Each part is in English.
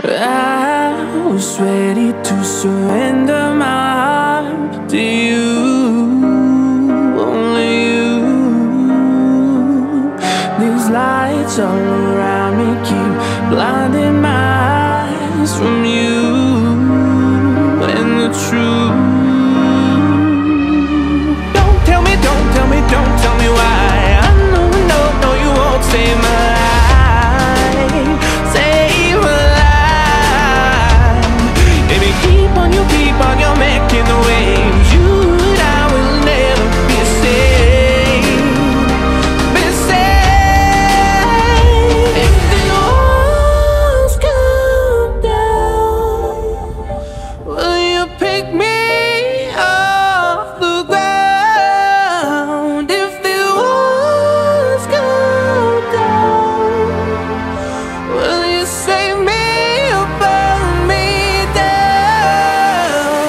I was ready to surrender my heart to you, only you. These lights all around me keep blinding my eyes from you and the truth. Don't tell me, don't tell me, don't tell me why. I know, no, no, you won't save my life. Save my life. You keep on, you're making the waves. You and I will never be the same. Be the same. If the walls come down, will you pick me off the ground? If the walls come down, will you save me or burn me down?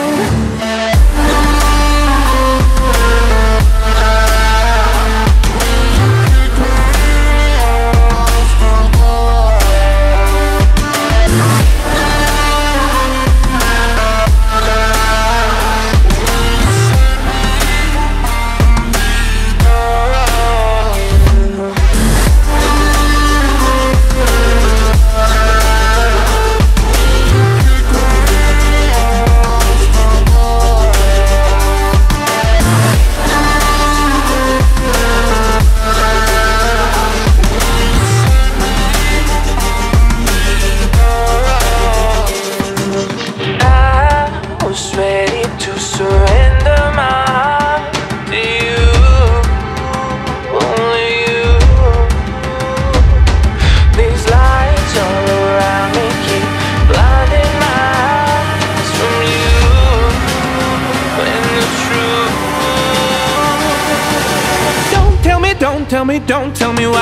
Tell me, don't tell me why.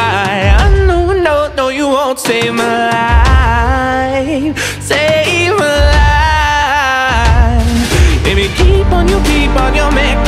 I know, no, no, you won't save my life. Save my life. Baby, keep on, you keep on, you're making